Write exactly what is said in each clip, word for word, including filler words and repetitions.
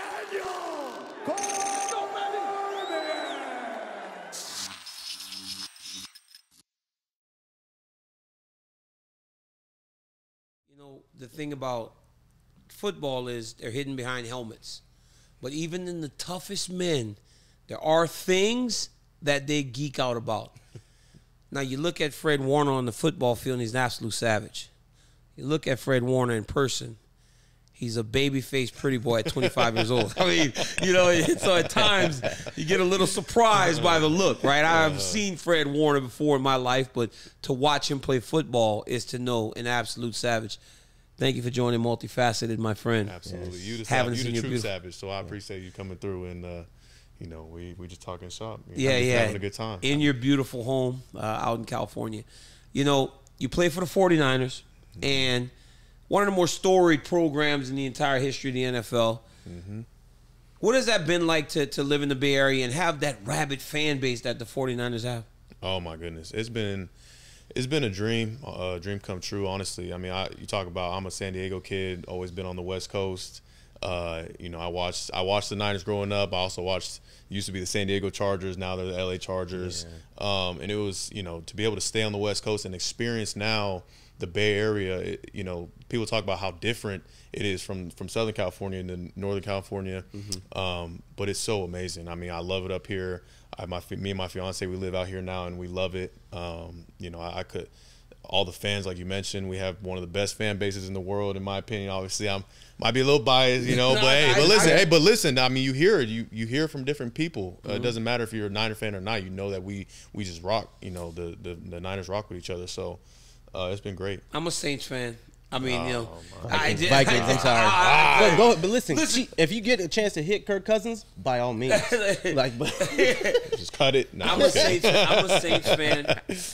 Daniel Corbin! You know, the thing about football is they're hidden behind helmets. But even in the toughest men, there are things that they geek out about. Now, you look at Fred Warner on the football field, and he's an absolute savage. You look at Fred Warner in person, he's a baby-faced pretty boy at twenty-five years old. I mean, you know, so at times you get a little surprised by the look, right? I've seen Fred Warner before in my life, but to watch him play football is to know an absolute savage. Thank you for joining Multifaceted, my friend. Absolutely. Yes. You the, Haven't you seen the true beautiful. savage, so I appreciate you coming through and uh, – you know, we we just talking shop. You know, yeah, yeah. Having a good time. In your beautiful home uh, out in California. You know, you play for the forty-niners, mm-hmm. and one of the more storied programs in the entire history of the N F L. Mm-hmm. What has that been like to, to live in the Bay Area and have that rabid fan base that the forty-niners have? Oh, my goodness. It's been it's been a dream, a dream come true, honestly. I mean, I, you talk about I'm a San Diego kid, always been on the West Coast. Uh, you know, I watched I watched the Niners growing up. I also watched used to be the San Diego Chargers. Now they're the L A Chargers. Yeah. Um, and it was, you know, to be able to stay on the West Coast and experience now the Bay Area. It, you know, people talk about how different it is from from Southern California to Northern California. Mm-hmm. um, but it's so amazing. I mean, I love it up here. I, my me and my fiance, we live out here now, and we love it. Um, you know, I, I could. All the fans, like you mentioned, we have one of the best fan bases in the world, in my opinion. Obviously, I'm might be a little biased, you know, no, but I, hey, I, but listen, I, hey, but listen. I mean, you hear it, you you hear from different people. Mm-hmm. uh, it doesn't matter if you're a Niner fan or not. You know that we we just rock. You know, the the, the Niners rock with each other. So uh, it's been great. I'm a Saints fan. I mean, oh, you know, I did, Vikings. I, I'm sorry. I, I, but, go, but listen, listen, if you get a chance to hit Kirk Cousins, by all means, like, but just cut it. No, I'm, I'm, a Saints, I'm a Saints fan,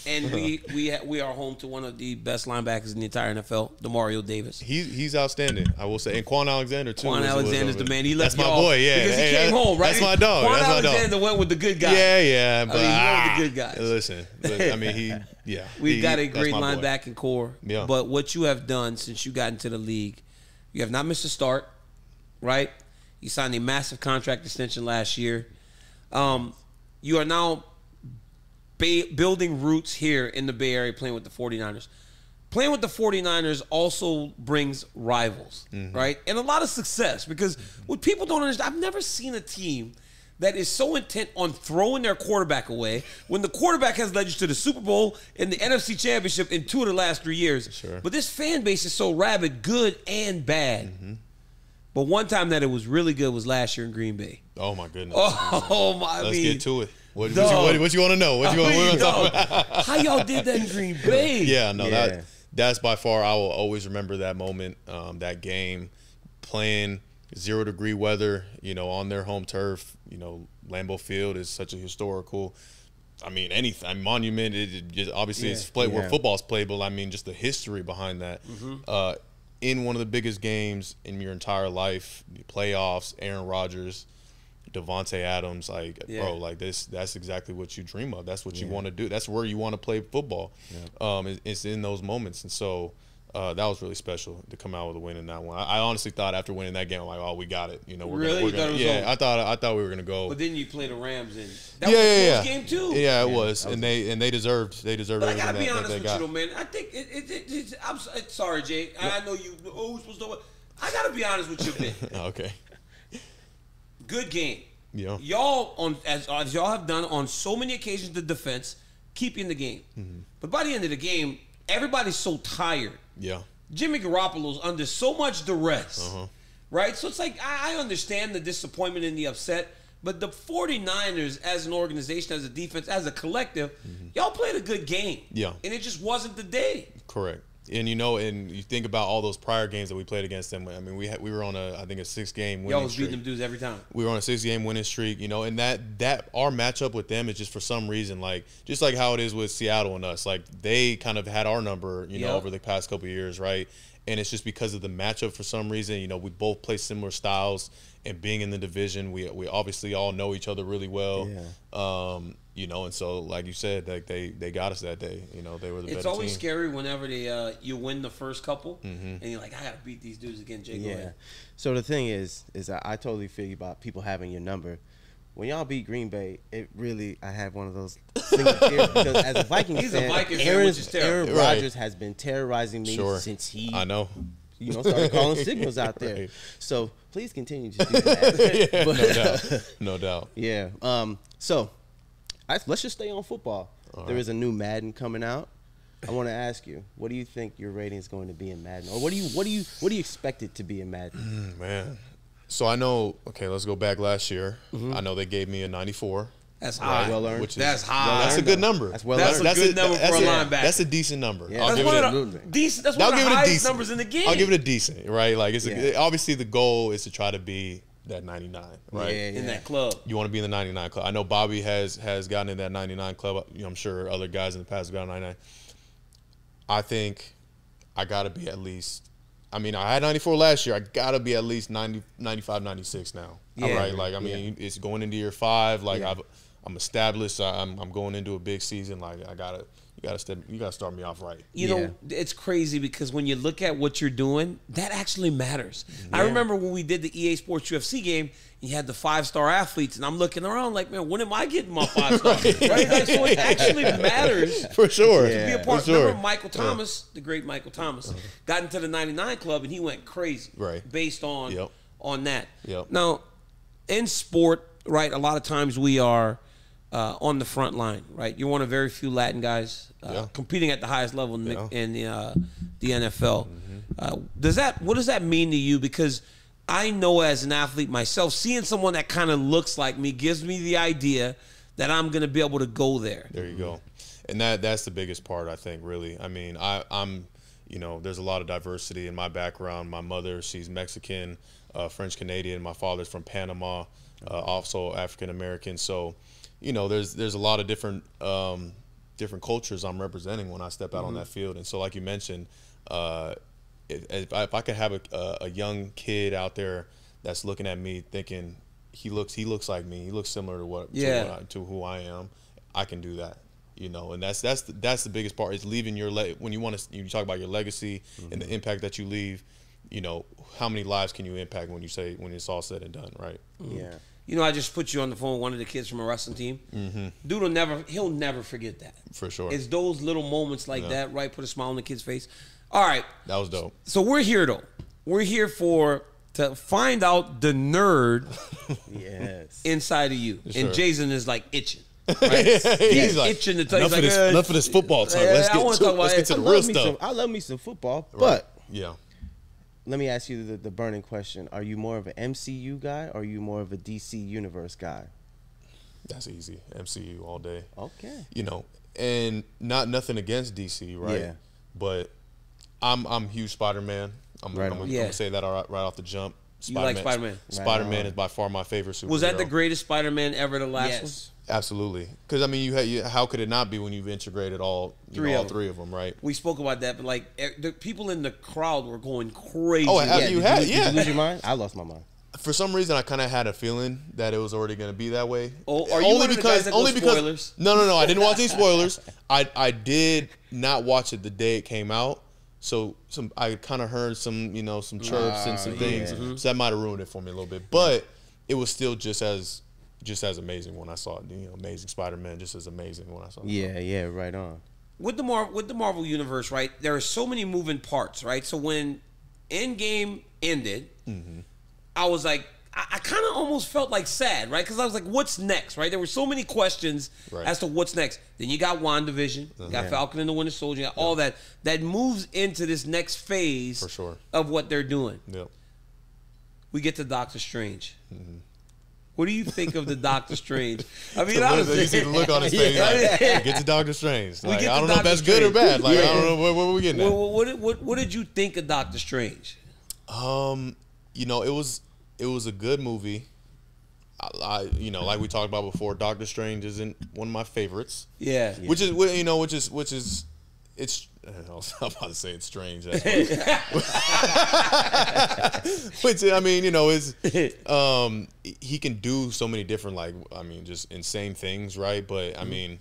and we we we are home to one of the best linebackers in the entire N F L, Demario Davis. He he's outstanding, I will say, and Quan Alexander too. Quan Alexander's the man. He left that's my boy, yeah. Because hey, he came home, right? That's my dog. Quan that's Alexander my dog. went with the good guys. Yeah, yeah, but I mean, ah, he went with the good guys. Listen, listen I mean, he. Yeah, we've he, got a great linebacking core. Yeah. But what you have done since you got into the league, you have not missed a start, right? You signed a massive contract extension last year. Um, you are now building roots here in the Bay Area playing with the forty-niners. Playing with the forty-niners also brings rivals, mm-hmm. right? And a lot of success because what people don't understand, I've never seen a team that is so intent on throwing their quarterback away when the quarterback has led you to the Super Bowl and the N F C Championship in two of the last three years. Sure. But this fan base is so rabid, good and bad. Mm-hmm. But one time that it was really good was last year in Green Bay. Oh, my goodness. Oh, my. Let's I mean, get to it. What, what, you, what, what you want to know? What you want to talk about? How y'all did that in Green Bay? Yeah, no, yeah. That, that's by far, I will always remember that moment, um, that game, playing zero degree weather, you know, on their home turf. You know, Lambeau Field is such a historical, I mean, anything, monument. It, it just, obviously, yeah, it's play yeah. where football's played, but I mean, just the history behind that. Mm-hmm. uh, in one of the biggest games in your entire life, playoffs, Aaron Rodgers, Devontae Adams, like, yeah. bro, like this, that's exactly what you dream of. That's what yeah. you want to do. That's where you want to play football. Yeah. Um, it, it's in those moments. And so, Uh, that was really special to come out with a win in that one. I, I honestly thought after winning that game, I'm like, oh, we got it. You know, we're really? gonna, we're gonna yeah. Old. I thought I thought we were gonna go. But then you play the Rams and that yeah, was yeah, yeah. game too. Yeah, it yeah, was, and they and they deserved they deserved. But I gotta be that, honest that with got. you, though, man. I think it, it, it, it's, I'm sorry, Jay. I, I know you. Oh, supposed to. I gotta be honest with you, man. Okay. Good game. Yeah. Y'all on as, as y'all have done on so many occasions, the defense keeping the game, mm-hmm. but by the end of the game, everybody's so tired. Yeah, Jimmy Garoppolo's under so much duress, uh-huh. right? So it's like, I, I understand the disappointment and the upset, but the forty-niners as an organization, as a defense, as a collective, mm-hmm. y'all played a good game. Yeah. And it just wasn't the day. Correct. And, you know, and you think about all those prior games that we played against them. I mean, we had, we were on, a I think, a six-game winning streak. Y'all was beating them dudes every time. We were on a six-game winning streak, you know, and that, that our matchup with them is just for some reason, like, just like how it is with Seattle and us. Like, they kind of had our number, you yep. know, over the past couple of years, right? and it's just because of the matchup for some reason. You know, we both play similar styles, and being in the division, we we obviously all know each other really well. Yeah. Um, you know, and so like you said, like they they got us that day. You know, they were the best. It's better always team. Scary whenever they uh, you win the first couple, mm-hmm. and you're like, I gotta beat these dudes again. Jay, yeah. Go ahead. So the thing is, is I, I totally feel about people having your number. When y'all beat Green Bay, it really, I had one of those single fears because as a Vikings He's fan, a Vikings Aaron, Aaron Rodgers right. has been terrorizing me sure. since he I know. You know, started calling signals out there. Right. So please continue to do that. Yeah, but, no doubt. No doubt. Yeah. Um, so I, let's just stay on football. All there right. is a new Madden coming out. I want to ask you, what do you think your rating is going to be in Madden? Or what do you what do you what do you expect it to be in Madden? Mm, man. So I know, okay, let's go back last year. Mm-hmm. I know they gave me a ninety-four. That's high. Right, well earned. Which is, that's high. That's a good number. That's well that's earned. A that's good a, number that's for a linebacker. That's a decent number. Yeah. I'll that's give one it a, of decent. That's one I'll of the highest decent. Numbers in the game. I'll give it a decent, right? Like it's yeah. a, obviously the goal is to try to be that ninety-nine, right? Yeah, yeah. In that club. You want to be in the ninety-nine club. I know Bobby has has gotten in that ninety-nine club. I'm sure other guys in the past have gotten ninety-nine. I think I got to be at least. I mean, I had ninety-four last year. I got to be at least ninety, ninety-five, ninety-six now. Yeah. All right? Like, I mean, yeah. it's going into year five. Like, yeah. I've, I'm established. I'm, I'm going into a big season. Like, I got to – you got to step. You got to start me off right. You yeah. know, it's crazy because when you look at what you're doing, that actually matters. Yeah. I remember when we did the E A Sports U F C game, you had the five-star athletes, and I'm looking around like, man, when am I getting my five stars? right? right? Like, so it actually matters. For sure. Yeah. To be a part. For sure. Remember Michael Thomas, yeah. the great Michael Thomas, uh-huh. got into the ninety-nine club, and he went crazy right. based on, yep. on that. Yep. Now, in sport, right, a lot of times we are – Uh, on the front line, right? You're one of very few Latin guys uh, yeah. competing at the highest level in, yeah. in the, uh, the N F L. Mm-hmm. uh, does that? What does that mean to you? Because I know as an athlete myself, seeing someone that kind of looks like me gives me the idea that I'm going to be able to go there. There you go. And that that's the biggest part, I think, really. I mean, I, I'm, you know, there's a lot of diversity in my background. My mother, she's Mexican, uh, French-Canadian. My father's from Panama, uh, also African-American. So, you know, there's there's a lot of different um, different cultures I'm representing when I step out mm-hmm. on that field. And so, like you mentioned, uh, if, if, I, if I could have a, a young kid out there that's looking at me thinking he looks he looks like me, he looks similar to what, yeah. to, what I, to who I am, I can do that. You know, and that's that's the, that's the biggest part is leaving your le when you want to you talk about your legacy mm-hmm. and the impact that you leave. You know, how many lives can you impact when you say when it's all said and done, right? Mm-hmm. Yeah. You know, I just put you on the phone with one of the kids from a wrestling team. Mm-hmm. Dude will never, he'll never forget that. For sure. It's those little moments like yeah. that, right? Put a smile on the kid's face. All right. That was dope. So we're here, though. We're here for, to find out the nerd yes. inside of you. Sure. And Jason is like itching. Right? He's, He's like, itching to tell enough, you, like, of this, uh, enough of this football talk. Let's get to, let's get to the real stuff. Some, I love me some football, right. but. Yeah. Let me ask you the, the burning question. Are you more of an M C U guy or are you more of a D C Universe guy? That's easy. M C U all day. Okay. You know, and not nothing against D C, right? Yeah. But I'm I'm huge Spider-Man. I'm, right I'm, I'm yeah. going to say that right, right off the jump. Spider-Man, you like Spider-Man? Spider-Man right is by far my favorite superhero. Was that the greatest Spider-Man ever, the last yes. one? Absolutely. Because, I mean, you, had, you how could it not be when you've integrated all three, know, all three of them, right? We spoke about that, but, like, the people in the crowd were going crazy. Oh, yeah, you had, you, yeah. Did you lose your mind? I lost my mind. For some reason, I kind of had a feeling that it was already going to be that way. Oh, are you only one of because, the guys that only because, spoilers? No, no, no. I didn't watch any spoilers. I, I did not watch it the day it came out. So some I kind of heard some, you know, some chirps uh, and some things. Yeah. So that might have ruined it for me a little bit. But it was still just as just as amazing when I saw it. You know, Amazing Spider-Man, just as amazing when I saw it. Yeah, yeah, right on. With the Mar with the Marvel Universe, right, there are so many moving parts, right? So when Endgame ended, mm-hmm. I was like, I, I kind of almost felt like sad, right? Because I was like, what's next, right? There were so many questions right. as to what's next. Then you got WandaVision, you got yeah. Falcon and the Winter Soldier, you got yeah. all that. That moves into this next phase For sure. of what they're doing. Yep. We get to Doctor Strange. Mm-hmm. What do you think of the Doctor Strange? I mean, honestly. You see the look on his face. Yeah. Like, hey, get to Doctor Strange. Like, I don't know if that's good or bad. Like, yeah. I don't know. What, what are we getting at? What, what, what, what did you think of Doctor Strange? Um, you know, it was, it was a good movie. I, I, you know, like we talked about before, Doctor Strange isn't one of my favorites. Yeah, yeah. Which is, you know, which is, which is, it's I was about to say it's strange. That's Which I mean, you know, is um, he can do so many different, like, I mean, just insane things, right? But I mean,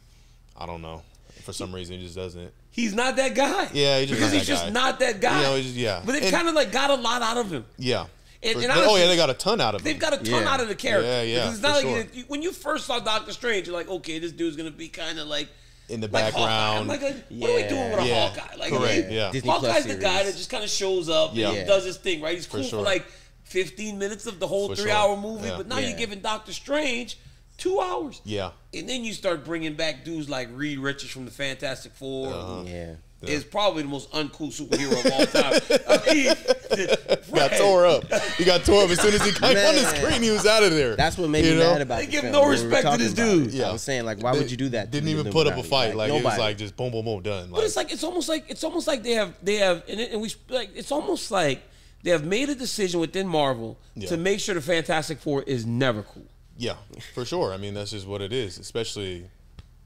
I don't know. For some reason, he just doesn't. He's not that guy. Yeah, he just because not he's that just guy. not that guy. You know, just, yeah, but they kind of like got a lot out of him. Yeah. And, and honestly, oh yeah, they got a ton out of him. They've got a ton yeah. out of the character. Yeah, yeah. It's not like sure. you, when you first saw Doctor Strange, you're like, okay, this dude's gonna be kind of like in the like background. Like, like, yeah. what are we doing with a yeah. Hawkeye? Like, Correct. Yeah. Disney Hawkeye's Plus the guy series. that just kind of shows up yeah. and yeah. does his thing, right? He's cool for, sure. for like fifteen minutes of the whole for three sure. hour movie, yeah. but now yeah. you're giving Doctor Strange two hours. Yeah. And then you start bringing back dudes like Reed Richards from the Fantastic Four. Uh-huh. Yeah. Yeah. Is probably the most uncool superhero of all time. I mean, got tore up. He got tore up as soon as he came man. on the screen. He was out of there. That's what made you me know? mad about it. They the give film. no respect we to this dude. Yeah. I was saying, like, why they would you do that? Didn't even put up a fight. Like, like it was like just boom, boom, boom, done. Like, but it's like it's almost like it's almost like they have they have and, it, and we like it's almost like they have made a decision within Marvel yeah. to make sure the Fantastic Four is never cool. Yeah, for sure. I mean, that's just what it is, especially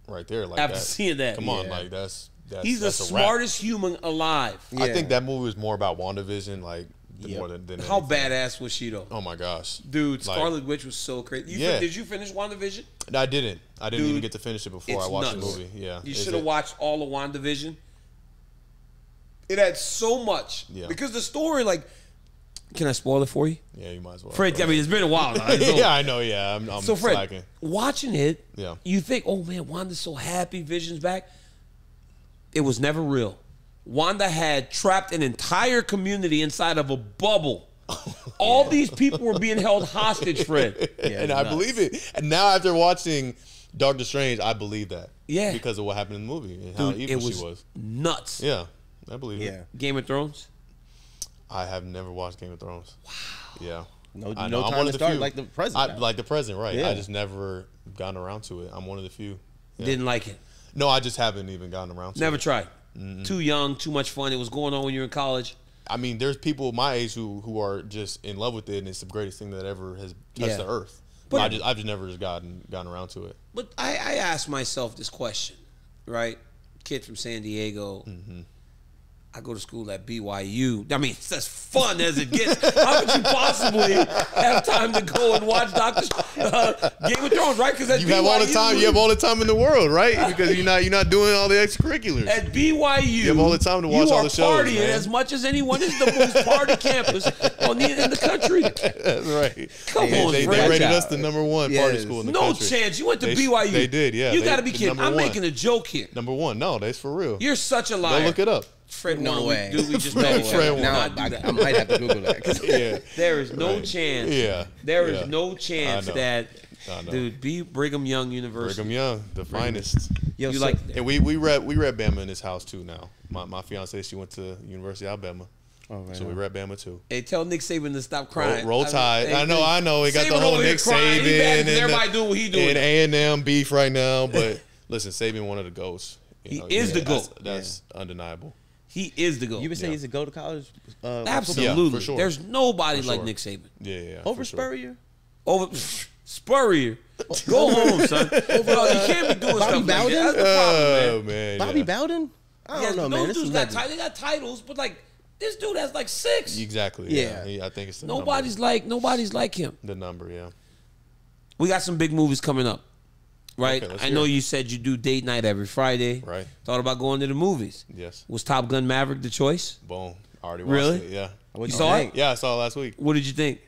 right there. Like after that. seeing that, come on, yeah. like that's. That's, He's the smartest human alive. Yeah. I think that movie was more about WandaVision, like yep. more than, than how anything. Badass was she though? Oh my gosh, dude! Like, Scarlet Witch was so crazy. You yeah. did you finish WandaVision? No, I didn't. I didn't dude, even get to finish it before I watched nuts. the movie. Yeah, you should have watched all of WandaVision. It had so much yeah. because the story, like, can I spoil it for you? Yeah, you might as well. Fred, I mean, it's been a while now. yeah, I know. Yeah, I'm, I'm so Fred, slacking. watching it, yeah, you think, oh man, Wanda's so happy, Vision's back. It was never real. Wanda had trapped an entire community inside of a bubble. All yeah. these people were being held hostage, Fred. Yeah, and nuts. I believe it. And now after watching Doctor Strange, I believe that. Yeah. Because of what happened in the movie and Dude, how evil it was she was. Nuts. Yeah, I believe yeah. it. Game of Thrones? I have never watched Game of Thrones. Wow. Yeah. No, I know. no time to start few. like the president. I, like the president, right. Yeah. I just never gotten around to it. I'm one of the few. Yeah. Didn't like it. No, I just haven't even gotten around to Never it. Never tried. Mm-hmm. Too young, too much fun. It was going on when you were in college. I mean, there's people my age who who are just in love with it, and it's the greatest thing that ever has touched yeah. the earth. But I just, I've just never just gotten gotten around to it. But I, I asked myself this question, right? Kid from San Diego. Mm-hmm. I go to school at B Y U. I mean, it's as fun as it gets. How could you possibly have time to go and watch Doctor uh, Game of Thrones, right? Because you B Y U, have all the time. You have all the time in the world, right? Because you're not you're not doing all the extracurriculars. At B Y U, you have all the time to watch all the shows. You are partying man. as much as anyone. This is the most party campus on the, in the country. That's right. Come they, on, they, they rated us the number one yes. party school in the no country. No chance. You went to they, B Y U. They did. Yeah. You got to be kidding. I'm one. making a joke here. Number one. No, that's for real. You're such a liar. Go look it up. Fred no way. We, do we just Fred, Fred Warner. Now, I, I might have to Google that. yeah. There is no right. chance. Yeah. There is yeah. no chance that dude be Brigham Young University. Brigham Young, the Brigham. finest. Yo, you so, like and we we read we read Bama in this house too. Now my my fiance she went to University of Alabama. Oh, right so on. we read Bama too. Hey, tell Nick Saban to stop crying. Roll, roll Tide. I, mean, hey, I know, I know. He got Saban the whole Nick crying. Saban and everybody do what he doing. And A and M beef right now, but listen, Saban one of the GOATs. You know, he is yeah, the GOAT. That's, that's yeah. undeniable. He is the GOAT. You've been saying yeah. he's the GOAT to college? Uh, Absolutely. Yeah, for sure. There's nobody for like sure. Nick Saban. Yeah, yeah. Over Spurrier? Sure. Over Spurrier. Go home, son. Over, uh, you can't be doing Bobby stuff Bowden? Like that. That's the problem, man. Oh, man Bobby yeah. Bowden? I don't yeah, know, man. Those dudes got, they got titles, but like this dude has like six. Exactly. Yeah. yeah. He, I think it's the Nobody's number. like Nobody's like him. The number, yeah. We got some big movies coming up. Right, okay, I know it. you said you do date night every Friday. Right, thought about going to the movies. Yes, was Top Gun Maverick the choice? Boom, I already watched really? it. Yeah, you, you saw think? it? Yeah, I saw it last week. What did you think?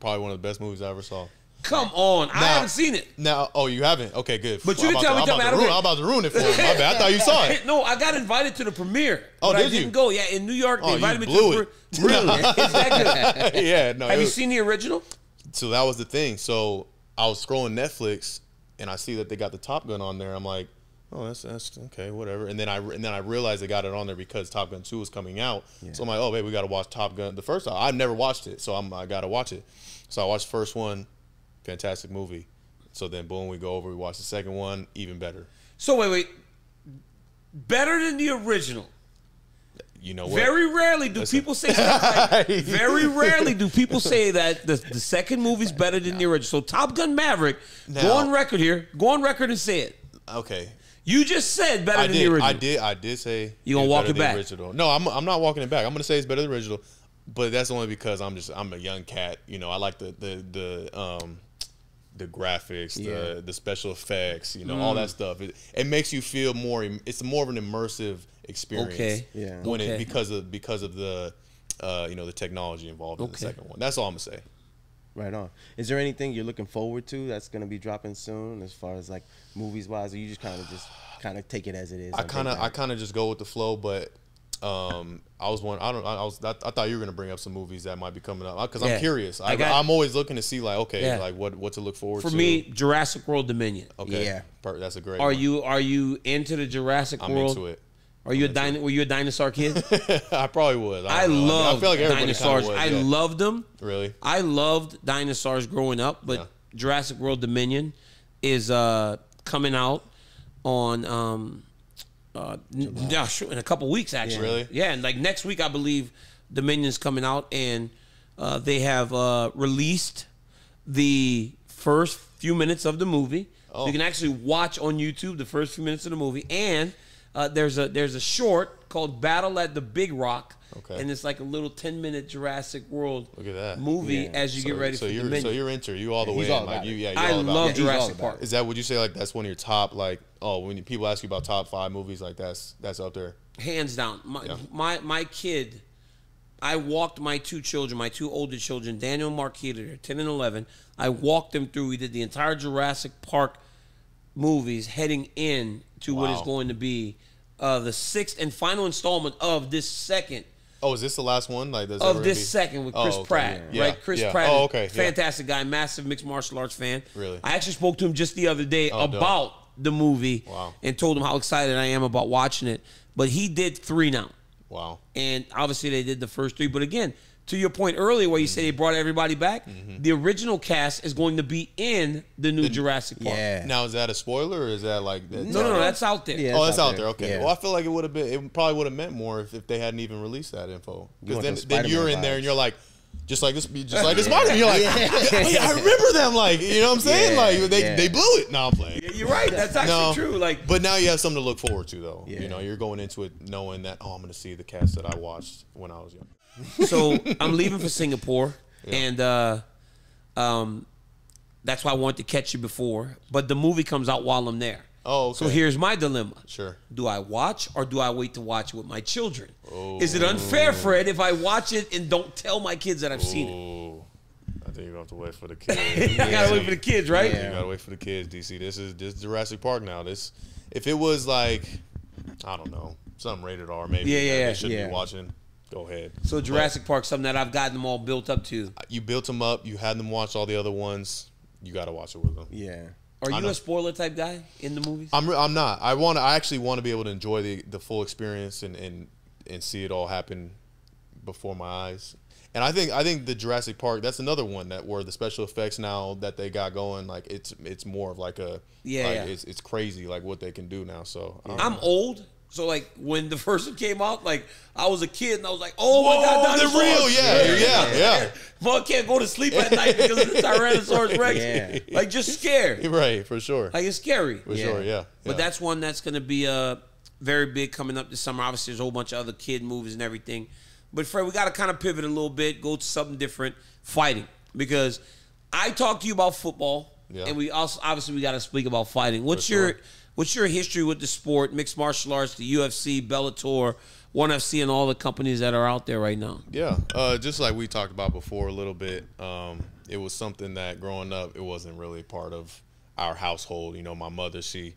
Probably one of the best movies I ever saw. Come on, now, I haven't seen it. Now, oh, you haven't? Okay, good. But you didn't tell me. To, I'm, about ruin, I'm about to ruin it for you. My bad. I thought you saw it. No, I got invited to the premiere. Oh, did I didn't you? go. Yeah, in New York, they oh, invited me to the premiere. Really? Is that good? Yeah. No. Have you seen the original? So that was the thing. So I was scrolling Netflix. And I see that they got the Top Gun on there. I'm like, oh, that's that's okay, whatever. And then I and then I realized they got it on there because Top Gun two was coming out. Yeah. So I'm like, oh, babe, we got to watch Top Gun. The first time I never watched it, so I'm I got to watch it. So I watched the first one, fantastic movie. So then boom, we go over, we watch the second one, even better. So wait, wait, better than the original. You know what? Very rarely do Listen. people say that. Like, very rarely do people say that the, the second movie's better than no. the original. So Top Gun Maverick, now, go on record here. Go on record and say it. Okay. You just said better I than did, the original. I did. I did say you gonna walk it back. Original. No, I'm. I'm not walking it back. I'm gonna say it's better than the original, but that's only because I'm just. I'm a young cat. You know, I like the the the um the graphics, yeah. the the special effects. You know, mm. all that stuff. It, it makes you feel more. It's more of an immersive experience. Okay. Yeah. When okay. it because of because of the uh you know the technology involved okay. in the second one. That's all I'm gonna say. Right on. Is there anything you're looking forward to that's going to be dropping soon, as far as like movies wise, or you just kind of just kind of take it as it is? I kind of I kind of just go with the flow, but um, I was one. I don't. I was. I, I thought you were going to bring up some movies that might be coming up because yeah. I'm curious. I, I got, I'm always looking to see like okay, yeah. like what what to look forward For to. For me, Jurassic World Dominion. Okay, yeah, that's a great. Are one. you are you into the Jurassic I'm World? I'm into it. Are you a dino were you a dinosaur kid? I probably was. I, I love I mean, like dinosaurs. Was, yeah. I loved them. Really? I loved dinosaurs growing up, but yeah. Jurassic World Dominion is uh, coming out on um, uh, in a couple weeks actually. Yeah. Really? Yeah, and like next week I believe Dominion's coming out, and uh, they have uh, released the first few minutes of the movie. Oh. So you can actually watch on YouTube the first few minutes of the movie, and Uh, there's a there's a short called Battle at the Big Rock, okay. and it's like a little ten minute Jurassic World Look at that. movie yeah. as you so, get ready so for you're, Dominion. So you're into you all the yeah, way. All in. Like, you, yeah, you're I all about love it. Jurassic Park. Is that would you say like that's one of your top like oh when people ask you about top five movies like that's that's up there? Hands down, my yeah. my, my kid. I walked my two children, my two older children, Daniel and Marquita, they're ten and eleven. I walked them through. We did the entire Jurassic Park movies heading in to wow. what is going to be. Uh, the sixth and final installment of this second. Oh, is this the last one? Like this of this be... second with Chris oh, okay. Pratt, yeah. right? Chris yeah. Pratt, oh, okay. fantastic yeah. guy, massive mixed martial arts fan. Really, I actually spoke to him just the other day oh, about dope. the movie wow. and told him how excited I am about watching it. But he did three now. Wow! And obviously they did the first three. But again, to your point earlier, where you mm-hmm. say they brought everybody back, mm-hmm. the original cast is going to be in the new the, Jurassic Park. Yeah. Now, is that a spoiler, or is that like that? No, no, no, that's out there. Yeah, oh, that's out, out there. there. Okay. Yeah. Well, I feel like it would have been. It probably would have meant more if, if they hadn't even released that info. Because then, then you're in there and you're like, just like this, just like this Spider-Man. You're like, yeah. oh, yeah, I remember them. Like, you know what I'm saying? Yeah, like they yeah. they blew it. No, I'm playing. Yeah, you're right. That's actually no, true. Like, but now you have something to look forward to, though. Yeah. You know, you're going into it knowing that oh, I'm going to see the cast that I watched when I was young. So I'm leaving for Singapore, yeah. and uh, um, that's why I wanted to catch you before. But the movie comes out while I'm there. Oh, okay. So here's my dilemma. Sure. Do I watch, or do I wait to watch it with my children? Oh. Is it unfair, Fred, if I watch it and don't tell my kids that I've Ooh. seen it? I think you're gonna have to wait for the kids. yeah. I gotta wait for the kids, right? Yeah. You gotta wait for the kids, D C. This is this is Jurassic Park now. This, if it was like, I don't know, something rated R, maybe. Yeah, yeah, they should yeah. be watching. Go ahead. So Jurassic but, Park, something that I've gotten them all built up to. You built them up. You had them watch all the other ones. You got to watch it with them. Yeah. Are you a spoiler type guy in the movies? I'm. I'm not. I want. I actually want to be able to enjoy the the full experience and and and see it all happen before my eyes. And I think I think the Jurassic Park, that's another one that where the special effects now that they got going, like it's it's more of like a yeah, like yeah. it's it's crazy like what they can do now. So I don't I'm know. old. So like when the first one came out, like I was a kid and I was like, oh my Whoa, God, dinosaurs. They're real, yeah, yeah, yeah. yeah. Mom can't go to sleep at night because of the Tyrannosaurus Rex. Yeah. Like just scared. Right, for sure. Like it's scary. For yeah. sure, yeah, yeah. But that's one that's gonna be uh very big coming up this summer. Obviously, there's a whole bunch of other kid movies and everything. But Fred, we gotta kind of pivot a little bit, go to something different, fighting. Because I talked to you about football, yeah. and we also obviously we gotta speak about fighting. What's for your sure. What's your history with the sport, mixed martial arts, the U F C, Bellator, one F C, and all the companies that are out there right now? Yeah, uh, just like we talked about before a little bit, um, it was something that growing up, it wasn't really part of our household. You know, my mother, she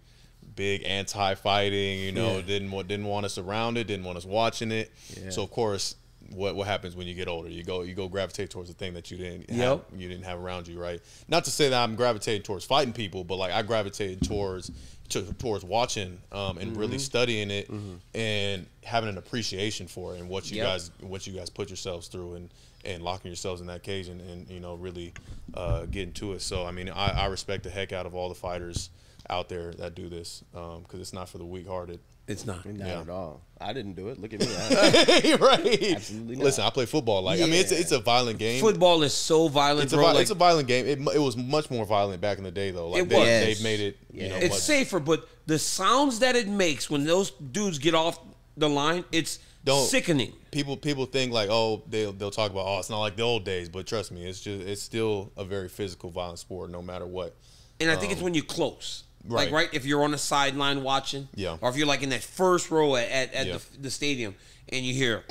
big anti-fighting, you know, yeah. didn't, didn't want us around it, didn't want us watching it. Yeah. So, of course, what what happens when you get older? You go you go gravitate towards the thing that you didn't have, yep. you didn't have around you, right? Not to say that I'm gravitating towards fighting people, but like I gravitated towards to, towards watching um, and mm-hmm. really studying it mm-hmm. and having an appreciation for it and what you yep. guys what you guys put yourselves through and and locking yourselves in that cage and, and you know really uh, getting to it. So I mean I, I respect the heck out of all the fighters out there that do this because um, it's not for the weak-hearted. It's not. Not yeah. at all. I didn't do it. Look at me. I, right. Absolutely not. Listen, I play football. Like yeah. I mean, it's a, it's a violent game. Football is so violent, it's bro. A vi like, it's a violent game. It, it was much more violent back in the day, though. Like, it they, was. They've made it, yeah. you know, it's much. safer, but the sounds that it makes when those dudes get off the line, it's Don't, sickening. People people think like, oh, they'll, they'll talk about, oh, it's not like the old days. But trust me, it's just it's still a very physical, violent sport no matter what. And I think um, it's when you're close. Right. Like, right, if you're on the sideline watching, yeah, or if you're like in that first row at at, at yeah. the, the stadium, and you hear,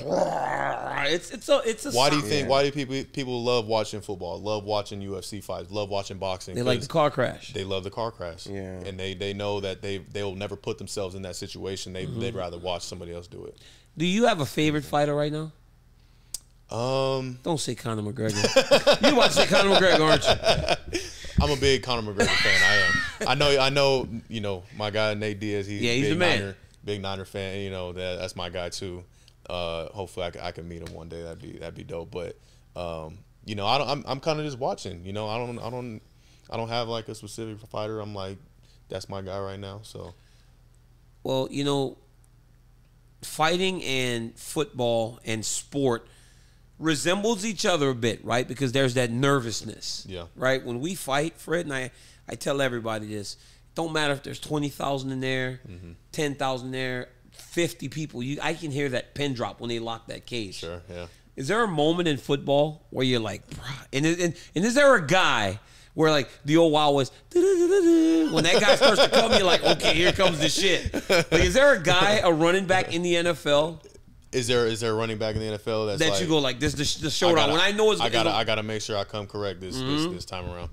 it's it's a it's a. Why do you think? Yeah. Why do people people love watching football? Love watching U F C fights? Love watching boxing? They like the car crash. They love the car crash. Yeah, and they they know that they they'll never put themselves in that situation. They mm-hmm. they'd rather watch somebody else do it. Do you have a favorite fighter right now? Um, don't say Conor McGregor. You about to say Conor McGregor, aren't you? I'm a big Conor McGregor fan. I am. I know. I know. You know my guy Nate Diaz. He's yeah, he's big the man. Niner, big Niner fan. You know that that's my guy too. Uh, hopefully, I, I can meet him one day. That'd be that'd be dope. But um, you know, I don't. I'm, I'm kind of just watching. You know, I don't. I don't. I don't have like a specific fighter. I'm like, that's my guy right now. So, well, you know, fighting and football and sport resembles each other a bit, right? Because there's that nervousness, yeah. right? When we fight, Fred and I, I tell everybody this. It don't matter if there's twenty thousand in there, mm-hmm. ten thousand there, fifty people. You, I can hear that pin drop when they lock that cage. Sure, yeah. Is there a moment in football where you're like, bruh, and, and, and is there a guy where like the old wow was, duh, duh, duh, duh, duh. When that guy starts to come, you're like, okay, here comes the shit. Like, is there a guy, a running back in the N F L? Is there is there a running back in the N F L that's that like, you go like this the, the showdown I gotta, when I know it's I gotta it's, I gotta make sure I come correct this mm-hmm. this, this time around.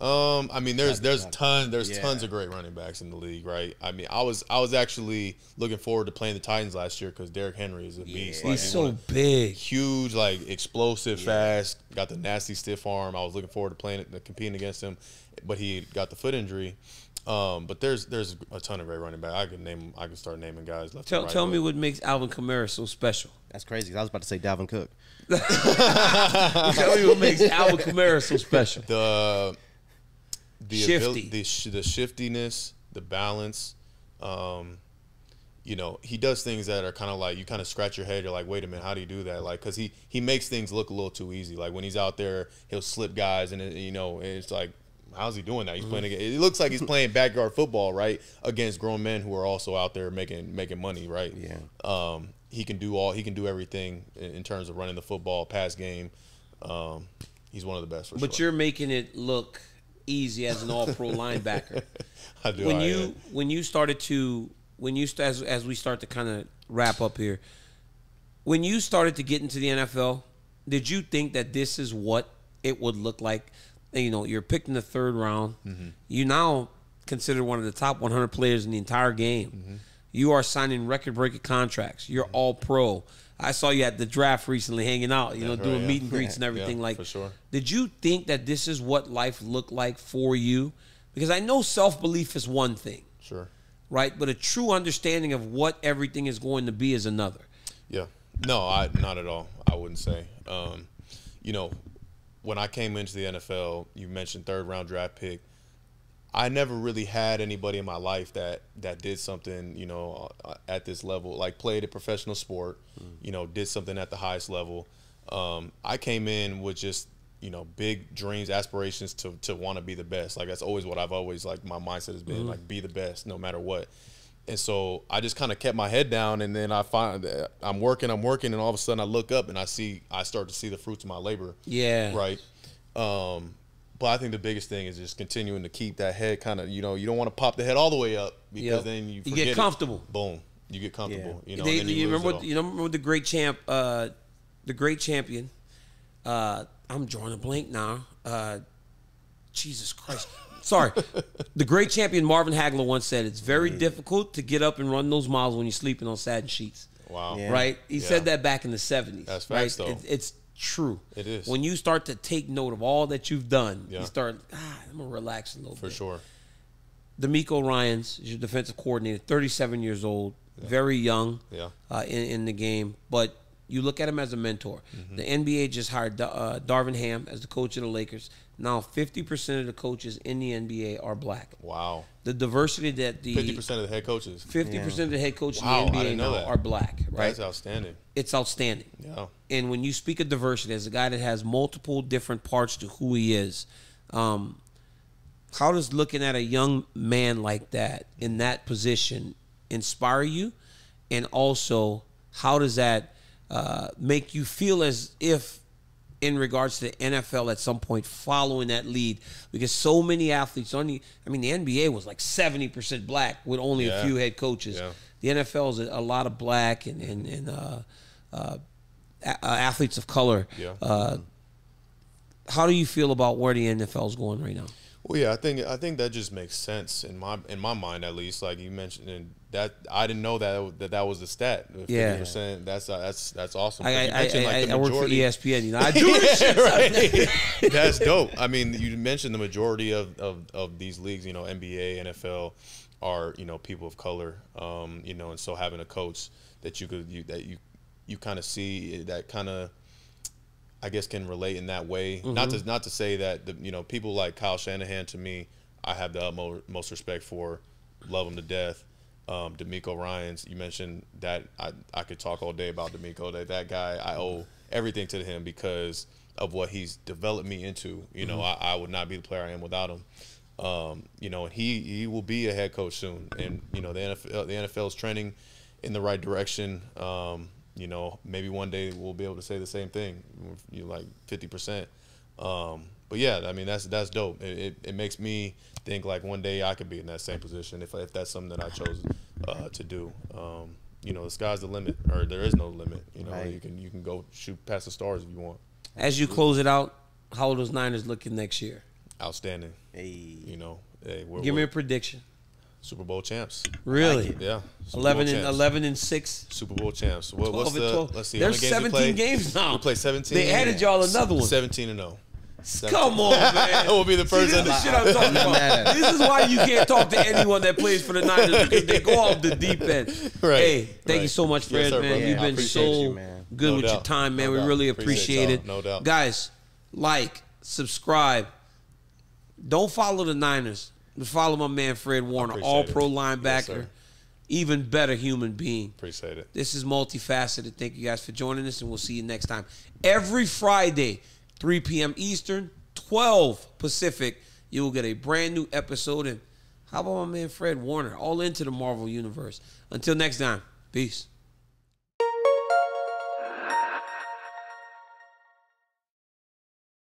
Um, I mean there's there's ton there's yeah. tons of great running backs in the league, right? I mean I was I was actually looking forward to playing the Titans last year because Derrick Henry is a yeah. beast. Like, he's so big, huge, like explosive, yeah. fast. Got the nasty stiff arm. I was looking forward to playing it, competing against him, but he got the foot injury. Um, but there's there's a ton of great running back. I could name I could start naming guys left. Tell and right tell me what makes Alvin Kamara so special. That's crazy. I was about to say Dalvin Cook. Tell me what makes Alvin Kamara so special. The the Shifty. the, sh the shiftiness, the balance. Um, you know, he does things that are kind of like you kind of scratch your head. You're like, wait a minute, how do you do that? Like, cause he he makes things look a little too easy. Like when he's out there, he'll slip guys, and it, you know, it's like, how's he doing that? He's playing against, it looks like he's playing backyard football, right? Against grown men who are also out there making making money, right? Yeah. Um, he can do all he can do everything in, in terms of running the football, pass game. Um, he's one of the best. For but sure. You're making it look easy as an all-pro linebacker. I do. When I you am. when you started to when you as as we start to kind of wrap up here, when you started to get into the N F L, did you think that this is what it would look like? You know, you're picked in the third round. Mm-hmm. You now considered one of the top one hundred players in the entire game. Mm-hmm. You are signing record-breaking contracts. You're mm-hmm. all pro. I saw you at the draft recently hanging out, you yeah, know, right, doing yeah. meet and greets and everything. Yeah, like, for sure. Did you think that this is what life looked like for you? Because I know self-belief is one thing. Sure. Right? But a true understanding of what everything is going to be is another. Yeah. No, I not at all. I wouldn't say. Um, you know, when I came into the N F L, you mentioned third round draft pick. I never really had anybody in my life that that did something, you know, at this level, like played a professional sport, mm. you know, did something at the highest level. Um, I came in with just, you know, big dreams, aspirations to to want to be the best. Like that's always what I've always like my mindset has been, mm. like be the best no matter what. And so I just kind of kept my head down, and then I find that I'm working, I'm working, and all of a sudden I look up and I see, I start to see the fruits of my labor. Yeah. Right. Um, but I think the biggest thing is just continuing to keep that head kind of, you know, you don't want to pop the head all the way up because yep. then you, forget you get comfortable. It. Boom. You get comfortable. Yeah. You know, they, and then you, you remember, what, you know, remember the great champ, uh, the great champion. Uh, I'm drawing a blank now. Uh, Jesus Christ. Sorry. The great champion Marvin Hagler once said, it's very mm. difficult to get up and run those miles when you're sleeping on satin sheets. Wow. Yeah. Right? He yeah. said that back in the seventies. That's facts, right? though. It, it's true. It is. When you start to take note of all that you've done, yeah. you start, ah, I'm going to relax a little For bit. For sure. DeMeco Ryans is your defensive coordinator, thirty-seven years old, yeah. very young yeah. uh, in, in the game, but you look at him as a mentor. Mm-hmm. The N B A just hired uh, Darvin Ham as the coach of the Lakers. Now, fifty percent of the coaches in the N B A are black. Wow. The diversity that the... fifty percent of the head coaches. fifty percent yeah. of the head coaches wow, in the N B A now are black, right? That's outstanding. It's outstanding. Yeah. And when you speak of diversity, as a guy that has multiple different parts to who he is, um, how does looking at a young man like that in that position inspire you? And also, how does that uh, make you feel as if... in regards to the N F L at some point following that lead, because so many athletes only, I mean, the N B A was like seventy percent black with only yeah. a few head coaches. Yeah. The N F L is a lot of black and, and, and uh, uh, athletes of color. Yeah. Uh, how do you feel about where the N F L is going right now? Well, yeah, I think, I think that just makes sense in my, in my mind, at least, like you mentioned, and that I didn't know that that, that was the stat. fifty percent, yeah. That's, uh, that's, that's awesome. I, you I, mentioned, I, like, the I work for E S P N. You know, I do this shit. Right? That's dope. I mean, you mentioned the majority of, of, of these leagues, you know, N B A, N F L are, you know, people of color, um, you know, and so having a coach that you could, you, that you, you kind of see that kind of, I guess, can relate in that way. Mm-hmm. Not to not to say that the, you know, people like Kyle Shanahan, to me, I have the utmost respect for, love him to death. Um, D'Amico Ryans, you mentioned that I I could talk all day about D'Amico. That that guy, I owe everything to him because of what he's developed me into. You know, mm-hmm. I, I would not be the player I am without him. Um, you know, and he he will be a head coach soon, and you know the N F L the N F L is trending in the right direction. Um, You know, maybe one day we'll be able to say the same thing, you know, like fifty percent. Um, but, yeah, I mean, that's that's dope. It, it, it makes me think, like, one day I could be in that same position if, if that's something that I chose uh, to do. Um, you know, the sky's the limit, or there is no limit. You know, right. you can you can go shoot past the stars if you want. As you close it out, how are those Niners looking next year? Outstanding. Hey. You know. Hey, we're, Give we're, me a prediction. Super Bowl champs. Really? Like yeah. Super eleven and eleven and six. Super Bowl champs. What, what's the? Let's see. There's seventeen we play? games now. We play seventeen. They added y'all another one. Seventeen and zero. Come on, man. We'll be the first. See, this is the shit I'm talking about. This is why you can't talk to anyone that plays for the Niners because they go off the deep end. Right. Hey, thank right. you so much, Fred. Yes, sir, man, yeah, you've been so you, man. good no with doubt. your time, man. No we doubt. really appreciate it. No doubt. Guys, like, subscribe. Don't follow the Niners. Follow my man Fred Warner, all-pro linebacker, yes, even better human being. Appreciate it. This is multifaceted. Thank you guys for joining us, and we'll see you next time. Every Friday, three P M Eastern, twelve Pacific, you will get a brand new episode. And how about my man Fred Warner, all into the Marvel Universe. Until next time, peace.